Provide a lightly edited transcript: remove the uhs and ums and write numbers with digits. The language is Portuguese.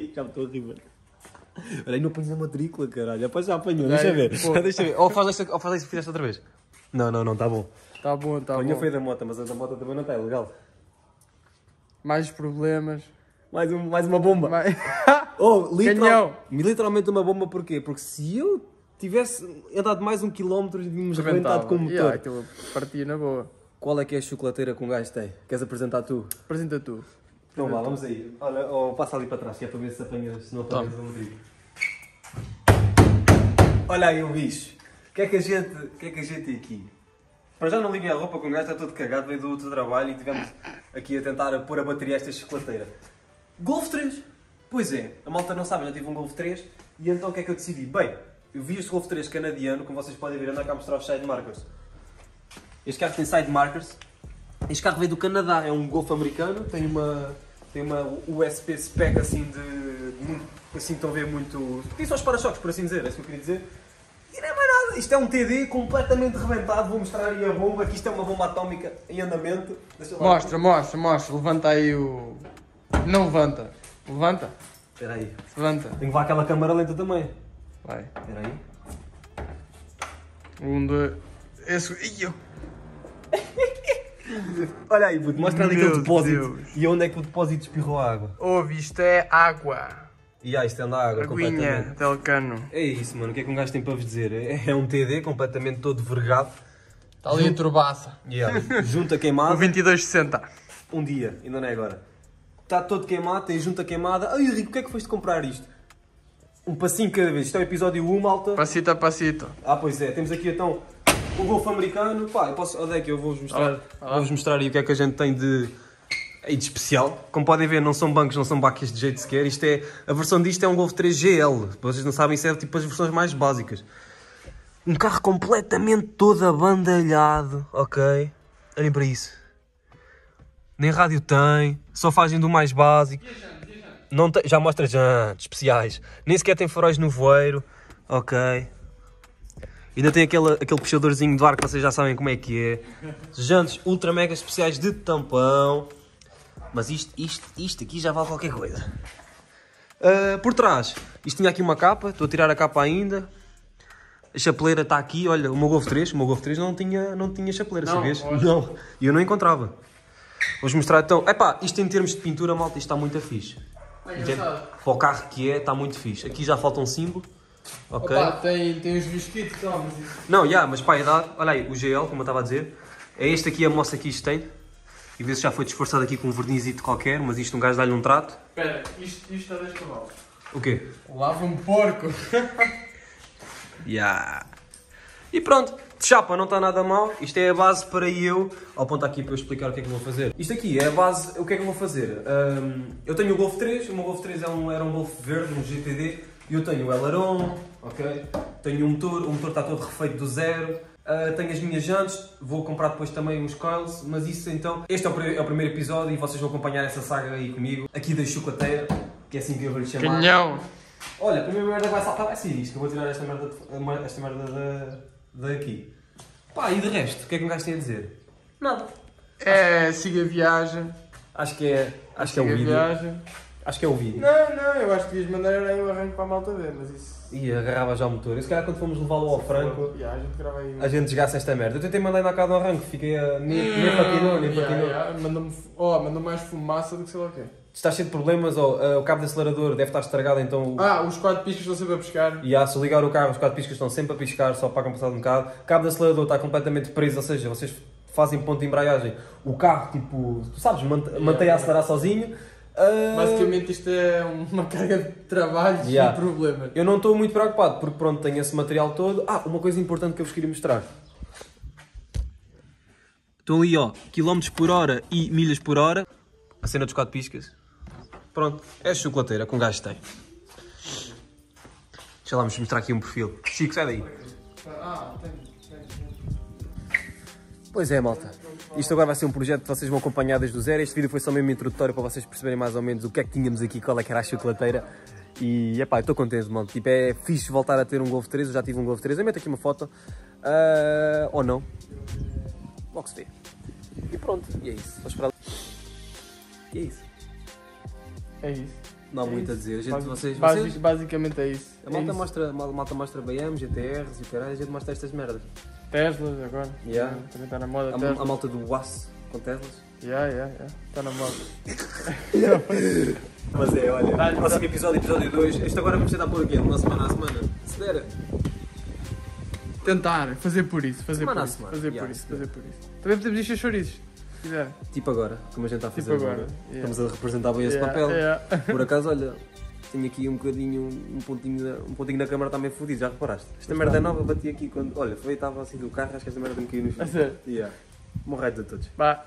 E já me estou a rir, mano. Olha, não apanhas a matrícula, caralho. Depois já apanhou, deixa ver. Deixa ver. Ou faz isso que fizeste outra vez. Não, não, não, está bom. Está bom, está bom. A minha foi da moto, mas a da moto também não está ilegal. Mais problemas. Mais uma bomba. Oh, literalmente uma bomba, porquê? Porque se eu tivesse andado mais 1 km e me rebentado com o motor... Yeah, aquilo partia na boa. Qual é que é a chocolateira que um gajo tem? Queres apresentar tu? Apresenta tu. Então vá, vamos aí. Olha, ou passa ali para trás, que é para ver se apanhas, se não apanhas o motivo. Olha aí o bicho. O que é que a gente tem aqui? Para já não liguei a roupa, com o gajo está todo cagado, veio do outro trabalho e tivemos aqui a tentar pôr a bateria esta chocolateira. Golf 3! Pois é, a malta não sabe, já tive um Golf 3 e então o que é que eu decidi? Bem, eu vi este Golf 3 canadiano, como vocês podem ver, andar cá a mostrar os side markers. Este carro tem side markers. Este carro veio do Canadá, é um Golf americano, tem uma USP spec assim de assim estão a ver muito... Tem só os para-choques, por assim dizer, é isso que eu queria dizer. E não é mais nada, isto é um TD completamente rebentado, vou mostrar aí a bomba, que isto é uma bomba atómica em andamento. Mostra, mostra, mostra, levanta aí o... Não levanta, levanta. Espera aí. Levanta. Tenho que levar aquela câmara lenta também. Vai. Espera aí. 1, 2... Esse... Olha aí, puto, mostra ali aquele depósito. Deus. E onde é que o depósito espirrou a água? Ouve, isto é água. E aí, isto é água. Aguinha, telcano. É isso, mano, o que é que um gajo tem para vos dizer? É um TD completamente todo vergado. Está ali a turbaça. Yeah. Junta queimada. O 2260. Um dia, ainda não é agora. Está todo queimado, tem junta queimada. Ai, Rico, o que é que foste comprar isto? Um passinho cada vez. Isto é o episódio 1, malta. Passito a passito. Ah, pois é. Temos aqui então o Golf americano. Pá, eu posso... Olha aqui, eu vou-vos mostrar, vou-vos mostrar aí o que é que a gente tem de especial. Como podem ver, não são bancos, não são baquias de jeito sequer. Isto é... A versão disto é um Golf 3 GL. Vocês não sabem, isso é tipo as versões mais básicas. Um carro completamente todo abandalhado. Ok. Olhem para isso. Nem rádio tem. Só fazem do mais básico. Não tem, já mostra jantes especiais. Nem sequer tem faróis no voeiro. Ok. Ainda tem aquele puxadorzinho do ar que vocês já sabem como é que é. Jantes ultra mega especiais de tampão. Mas isto aqui já vale qualquer coisa. Por trás, isto tinha aqui uma capa, estou a tirar a capa ainda. A chapeleira está aqui, olha, o meu Golf 3 não tinha chapeleira, sabias? Não, e eu não encontrava. Vou-vos mostrar então, epá, isto em termos de pintura, malta, isto está muito fixe. Para o carro que é, está muito fixe. Aqui já falta um símbolo. Okay. Opa, tem os bisquitos, então. Não, já, mas para a idade, olha aí, o GL, como eu estava a dizer. É este aqui, a moça que isto tem. E vê se já foi disfarçado aqui com um vernizito qualquer, mas isto um gajo dá-lhe um trato. Espera, isto está 10 cavalos. O quê? Lava um porco. Yeah. E pronto, de chapa não está nada mal. Isto é a base para eu... Aponta aqui para eu explicar o que é que eu vou fazer. Isto aqui é a base, o que é que eu vou fazer? Eu tenho o Golf 3, o meu Golf 3 era um Golf verde, um GTD. E eu tenho o aileron, ok? Tenho o motor está todo refeito do zero. Tenho as minhas jantes, vou comprar depois também uns coils, mas isso então... Este é o primeiro episódio e vocês vão acompanhar essa saga aí comigo, aqui da chocolateira, que é assim que eu vou lhe chamar. Canhão! Olha, a primeira merda vai saltar vai ser isto, eu vou tirar esta merda daqui. Pá, e de resto, o que é que um gajo tem a dizer? Nada. É, siga a viagem. Acho que é o vídeo. Acho que é o vídeo. Não, eu acho que devias mandar eu arranco para a malta ver, mas isso... E agarrava já o motor. E se calhar quando fomos levá-lo ao Franco, a gente desgasse esta merda. Eu tentei mandar na cara do arranco, fiquei a... Nem patinou, nem patinou. Mandou mais fumaça do que sei lá o quê. Estás cheio de problemas, o cabo de acelerador deve estar estragado, então... Os 4 piscas estão sempre a piscar. E se eu ligar o carro, os 4 piscas estão sempre a piscar, só para compensar um bocado. O cabo de acelerador está completamente preso, ou seja, vocês fazem ponto de embreagem. O carro, tipo, tu sabes, mantém a acelerar sozinho. Basicamente isto é uma carga de trabalho e problema. Eu não estou muito preocupado porque pronto, tenho esse material todo. Uma coisa importante que eu vos queria mostrar. Estão ali, ó, km/h e milhas por hora. A cena dos 4 piscas. Pronto, é a chocolateira que um gajo tem. Deixa lá vos mostrar aqui um perfil. Chico, sai daí. Pois é, malta. Isto agora vai ser um projeto que vocês vão acompanhar desde o zero. Este vídeo foi só mesmo introdutório para vocês perceberem mais ou menos o que é que tínhamos aqui, qual é que era a chocolateira. E, epá, estou contente, mano. Tipo, é fixe voltar a ter um Golf 3. Eu já tive um Golf 3. Eu meto aqui uma foto. Ou não. Logo se vê. E pronto. E é isso. Vou esperar. E é isso. É isso. Não há muito a dizer. Basicamente é isso. A malta mostra BM, GTRs e caralho, a gente mostra estas merdas. Teslas agora. Yeah. Também está na moda. A malta do aço com Teslas. Está na moda. Mas é, olha, próximo episódio 2. Isto agora vamos tentar pôr aqui, uma semana a semana. Se der. Tentar, fazer por isso. Também podemos encher chouriços. Yeah. Tipo agora, como a gente está a fazer agora. Yeah. Estamos a representar bem esse papel. Yeah. Por acaso, olha, tenho aqui um bocadinho, um pontinho na câmara também fodido, já reparaste? Esta merda é nova, bati aqui quando, olha, estava assim do carro, acho que esta merda me caiu no chão. Morrei de todos. Bah.